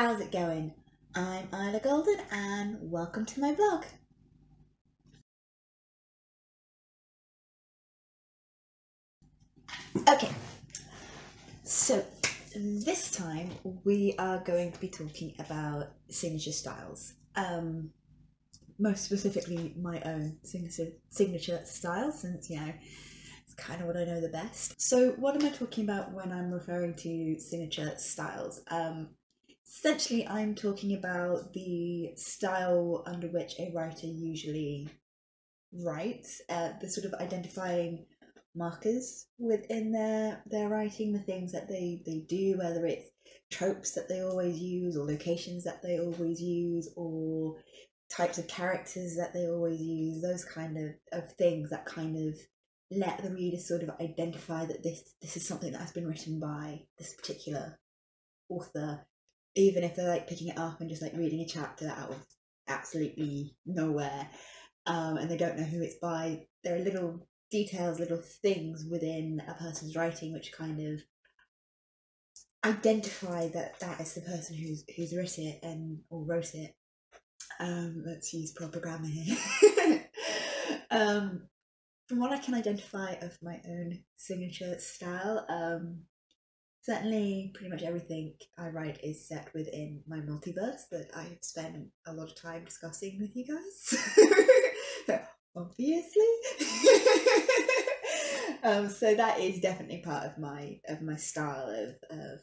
How's it going? I'm Ila Golden and welcome to my blog. Okay, so this time we are going to be talking about signature styles, most specifically my own signature style, since, you know, it's kind of what I know the best. So what am I talking about when I'm referring to signature styles? Essentially, I'm talking about the style under which a writer usually writes, the sort of identifying markers within their writing, the things that they do, whether it's tropes that they always use, or locations that they always use, or types of characters that they always use, those kind of things that kind of let the reader sort of identify that this is something that has been written by this particular author, even if they're like picking it up and just like reading a chapter out of absolutely nowhere, and they don't know who it's by. There are little details, little things within a person's writing which kind of identify that is the person who's written it or wrote it. Let's use proper grammar here. From what I can identify of my own signature style, certainly pretty much everything I write is set within my multiverse that I have spent a lot of time discussing with you guys. Obviously. So that is definitely part of my style of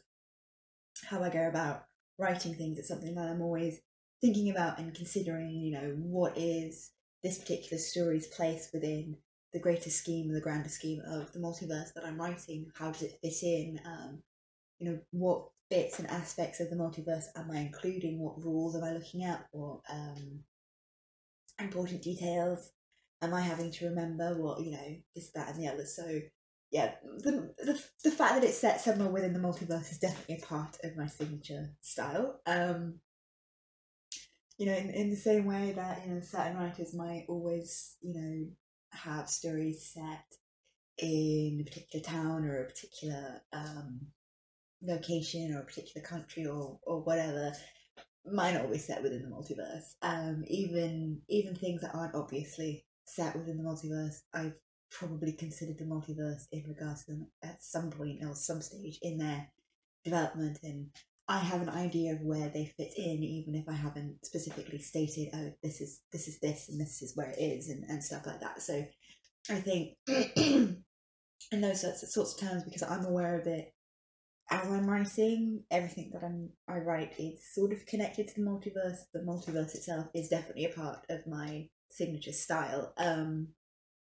how I go about writing things. It's something that I'm always thinking about and considering, you know, what is this particular story's place within the greater scheme, the grander scheme of the multiverse that I'm writing? How does it fit in? You know, what bits and aspects of the multiverse am I including? What rules am I looking at? What important details am I having to remember? What, you know, this, that and the other. So yeah, the fact that it's set somewhere within the multiverse is definitely a part of my signature style. You know, in the same way that, you know, certain writers might always, you know, have stories set in a particular town or a particular location or a particular country or whatever. Mine are always set within the multiverse. Even things that aren't obviously set within the multiverse, I've probably considered the multiverse in regards to them at some point or some stage in their development, and I have an idea of where they fit in, even if I haven't specifically stated, oh, this is this and this is where it is and stuff like that. So I think in those sorts of terms, because I'm aware of it as I'm writing, everything that I write is sort of connected to the multiverse. The multiverse itself is definitely a part of my signature style.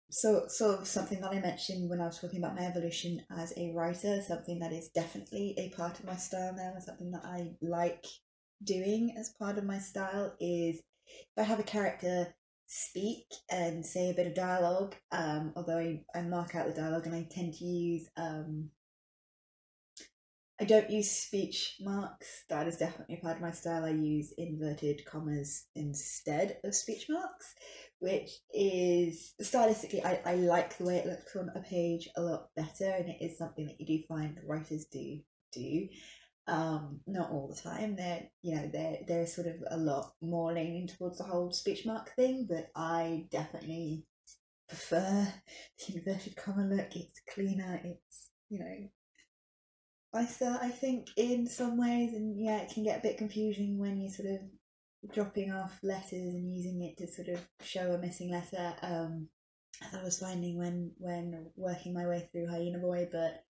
So sort of something that I mentioned when I was talking about my evolution as a writer, something that is definitely a part of my style now, and something that I like doing as part of my style, is if I have a character speak and say a bit of dialogue, although I mark out the dialogue, and I tend to use, I don't use speech marks. That is definitely part of my style. I use inverted commas instead of speech marks, which is stylistically, I like the way it looks on a page a lot better, and it is something that you do find that writers do. Not all the time. They're sort of a lot more leaning towards the whole speech mark thing, but I definitely prefer the inverted comma look. It's cleaner. It's, you know, nicer, I think, in some ways, and yeah, it can get a bit confusing when you're sort of dropping off letters and using it to sort of show a missing letter, as I was finding when working my way through Hyena Boy, but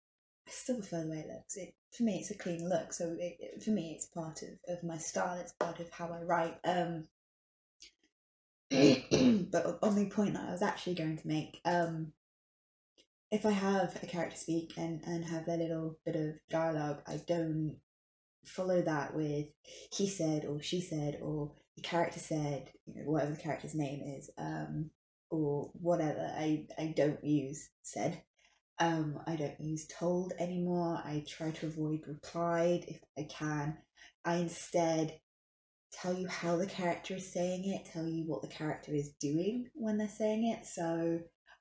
I still prefer the way it looks. For me, it's a clean look, so for me it's part of my style, it's part of how I write. But on the point that I was actually going to make, if I have a character speak and have their little bit of dialogue, I don't follow that with he said or she said or the character said, you know, whatever the character's name is, or whatever. I don't use said. I don't use told anymore. I try to avoid replied if I can. I instead tell you how the character is saying it, tell you what the character is doing when they're saying it. So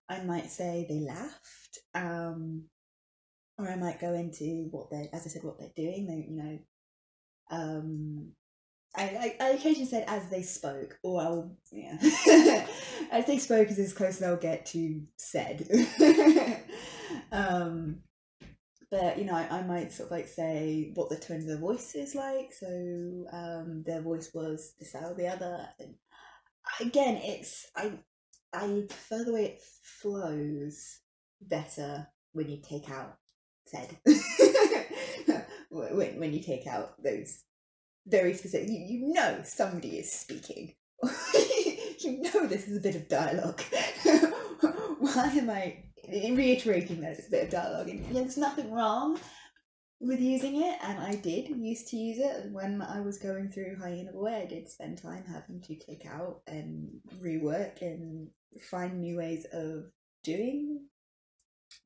I might say they laughed, or I might go into what they're doing. They, you know, I occasionally said as they spoke, or I'll, yeah, as they spoke is as close as I'll get to said. But, you know, I might sort of like say what the tone of their voice is like. So their voice was this, that, or the other. And again, it's, I prefer the way it flows better when you take out said. When you take out those very specific, you know somebody is speaking. You know this is a bit of dialogue. Why am I reiterating that it's a bit of dialogue? And yeah, there's nothing wrong with using it, and I did used to use it. When I was going through Hyena Boy, I did spend time having to take out and rework and find new ways of doing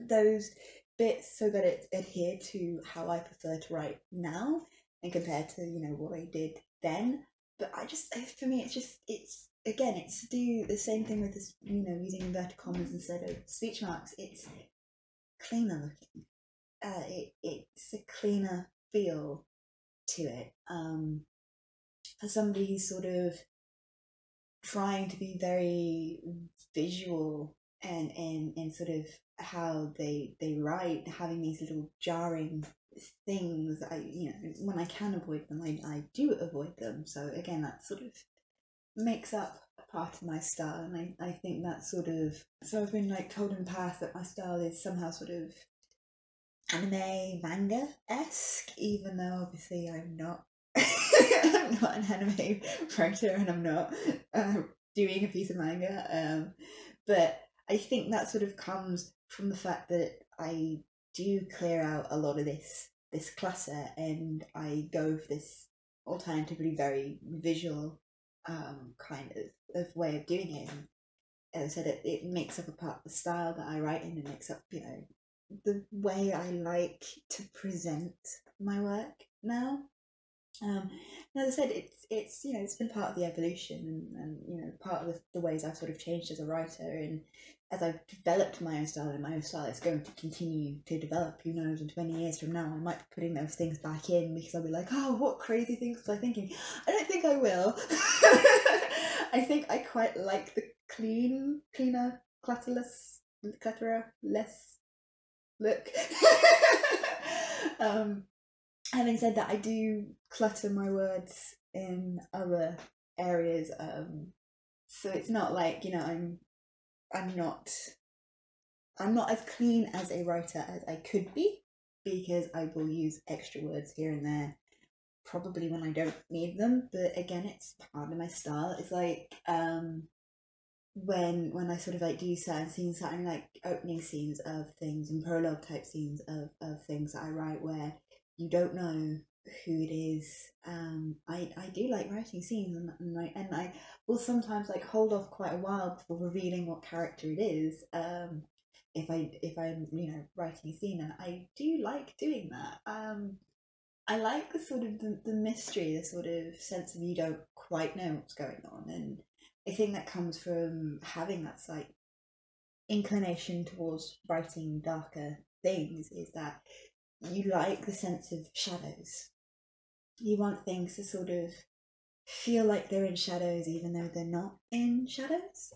those bits so that it adhered to how I prefer to write now and compared to, you know, what I did then. But I just, for me, it's just, it's, again, it's to do the same thing with this, you know, using inverted commas instead of speech marks. It's cleaner looking. It's a cleaner feel to it. For somebody who's sort of trying to be very visual and sort of how they write, having these little jarring things, you know, when I can avoid them, I do avoid them. So again, that sort of makes up a part of my style, and I think that sort of, so I've been like told in the past that my style is somehow sort of anime manga-esque, even though obviously I'm not I'm not an anime writer, and I'm not doing a piece of manga, but I think that sort of comes from the fact that I do clear out a lot of this clutter, and I go for this alternatively very visual kind of way of doing it. And as I said, it makes up a part of the style that I write in, and makes up, you know, the way I like to present my work now. As I said, it's you know, it's been part of the evolution, and you know, part of the ways I've sort of changed as a writer, and as I've developed my own style, and my own style is going to continue to develop. Who knows, in 20 years from now I might be putting those things back in, because I'll be like, oh, what crazy things was I thinking? I don't think I will. I think I quite like the cleaner, clutterless look. Having said that, I do clutter my words in other areas, so it's not like, you know, I'm not as clean as a writer as I could be, because I will use extra words here and there, probably when I don't need them. But again, it's part of my style. It's like when I sort of like do certain scenes, certain like opening scenes of things and prologue type scenes of things that I write, where you don't know who it is. I do like writing scenes, and I will sometimes like hold off quite a while before revealing what character it is. If I'm you know, writing a scene, and I do like doing that. I like the sort of the mystery, the sort of sense of you don't quite know what's going on, and I think that comes from having that like inclination towards writing darker things, is that you like the sense of shadows. You want things to sort of feel like they're in shadows, even though they're not in shadows,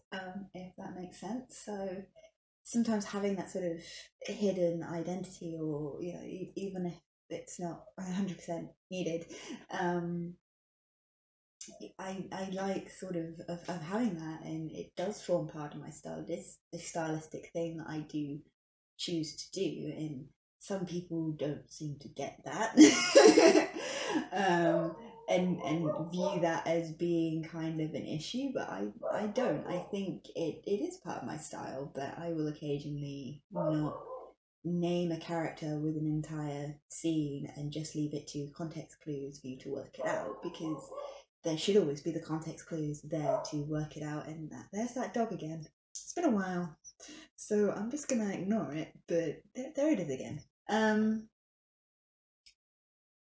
if that makes sense. So sometimes having that sort of hidden identity, or, you know, even if it's not 100% needed, I like sort of having that, and it does form part of my style. It is a stylistic thing that I do choose to do, and some people don't seem to get that, and view that as being kind of an issue, but I don't. I think it is part of my style, but I will occasionally not name a character with an entire scene and just leave it to context clues for you to work it out, because there should always be the context clues there to work it out. And there's that dog again. It's been a while, so I'm just gonna ignore it, but there it is again.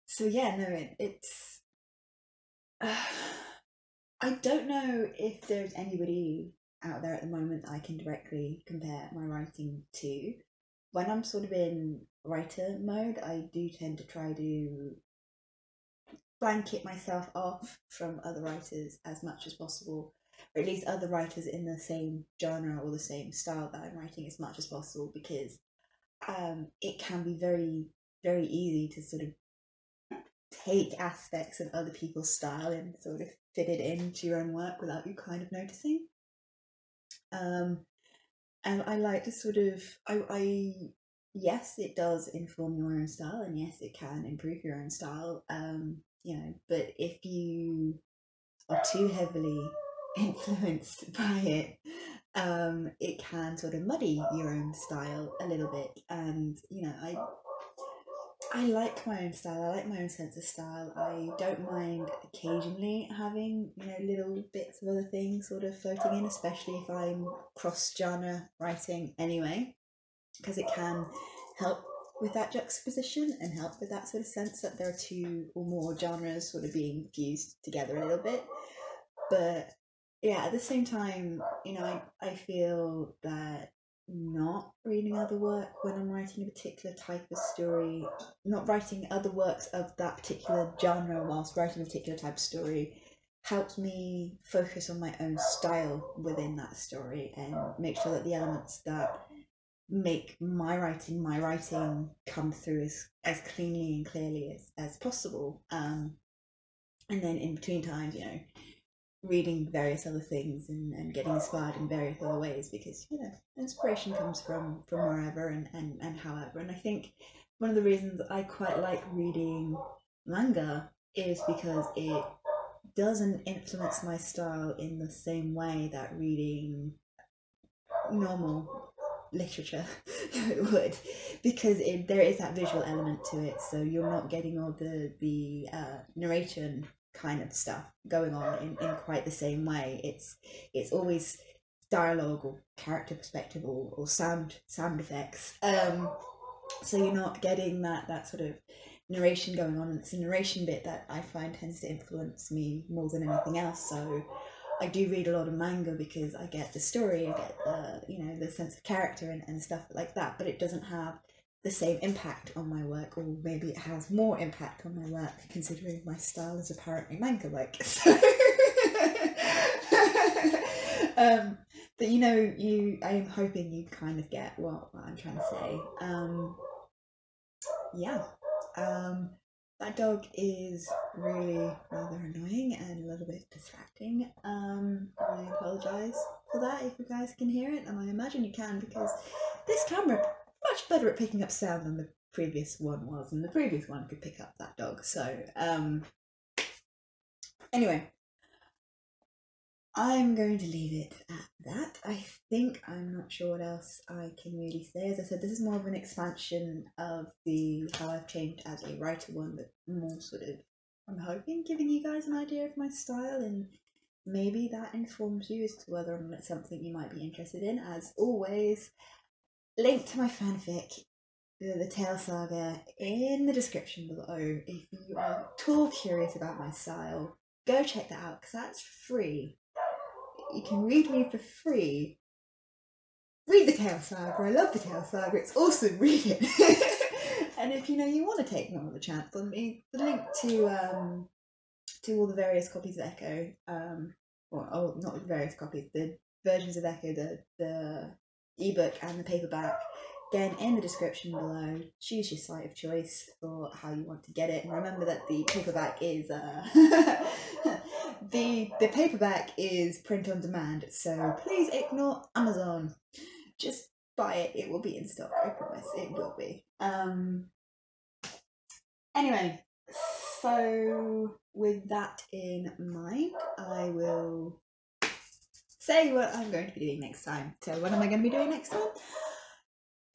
So yeah, no, it's I don't know if there's anybody out there at the moment that I can directly compare my writing to. When I'm sort of in writer mode, I do tend to try to blanket myself off from other writers as much as possible, or at least other writers in the same genre or the same style that I'm writing as much as possible, because it can be very, very easy to sort of take aspects of other people's style and sort of fit it into your own work without you kind of noticing. And I like to sort of, yes, it does inform your own style, and yes, it can improve your own style, you know, but if you are too heavily influenced by it, it can sort of muddy your own style a little bit. And, you know, I like my own style, I like my own sense of style. I don't mind occasionally having, you know, little bits of other things sort of floating in, especially if I'm cross-genre writing anyway, because it can help with that juxtaposition and help with that sort of sense that there are two or more genres sort of being fused together a little bit. But yeah, at the same time, you know, I feel that not reading other work when I'm writing a particular type of story, not writing other works of that particular genre whilst writing a particular type of story, helps me focus on my own style within that story and make sure that the elements that make my writing come through as cleanly and clearly as possible. And then in between times, you know, reading various other things and getting inspired in various other ways, because, you know, inspiration comes from wherever and however. And I think one of the reasons I quite like reading manga is because it doesn't influence my style in the same way that reading normal literature would, because there is that visual element to it, so you're not getting all the narration kind of stuff going on in quite the same way. It's always dialogue or character perspective or sound effects, so you're not getting that sort of narration going on, and it's the narration bit that I find tends to influence me more than anything else. So I do read a lot of manga because I get the story, I get the, you know, the sense of character and stuff like that, but it doesn't have the same impact on my work, or maybe it has more impact on my work considering my style is apparently manga-like. So but, you know, I am hoping you kind of get what I'm trying to say. That dog is really rather annoying and a little bit distracting. I apologise for that if you guys can hear it, and I imagine you can, because this camera much better at picking up sound than the previous one was, and the previous one could pick up that dog. So anyway, I'm going to leave it at that. I think, I'm not sure what else I can really say. As I said, this is more of an expansion of the how I've changed as a writer one, but more sort of, I'm hoping, giving you guys an idea of my style, and maybe that informs you as to whether or not it's something you might be interested in. As always, link to my fanfic, The Tale Saga, in the description below. If you are at all curious about my style, go check that out, because that's free. You can read me for free. Read The Tale Saga, I love The Tale Saga, it's awesome, read it. And if, you know, you want to take more of a chance on me, the link to all the various copies of Echo, not the various copies, the versions of Echo, the ebook and the paperback, again in the description below. Choose your site of choice for how you want to get it, and remember that the paperback is the paperback is print on demand, so please ignore Amazon, just buy it, it will be in stock, I promise it will be. Anyway, so with that in mind, I will say what I'm going to be doing next time. So what am I going to be doing next time?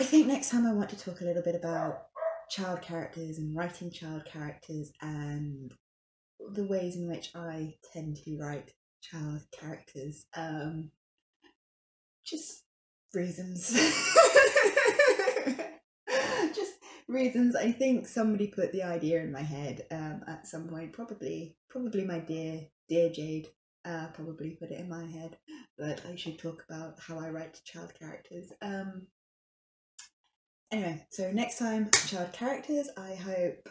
I think next time I want to talk a little bit about child characters and writing child characters and the ways in which I tend to write child characters. Just reasons. Just reasons. I think somebody put the idea in my head at some point, probably my dear Jade. Probably put it in my head that I should talk about how I write child characters. Anyway, so next time, child characters. I hope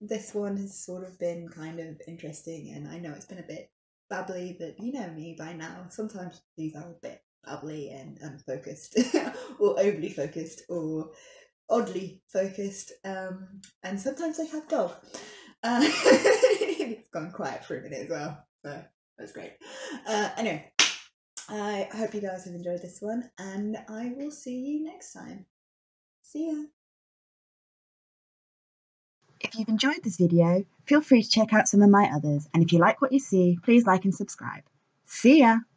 this one has sort of been kind of interesting, and I know it's been a bit babbly, but you know me by now, sometimes these are a bit babbly and unfocused or overly focused or oddly focused, and sometimes they have dog. It's gone quiet for a minute as well, so that's great. Anyway, I hope you guys have enjoyed this one, and I will see you next time. See ya! If you've enjoyed this video, feel free to check out some of my others, and if you like what you see, please like and subscribe. See ya!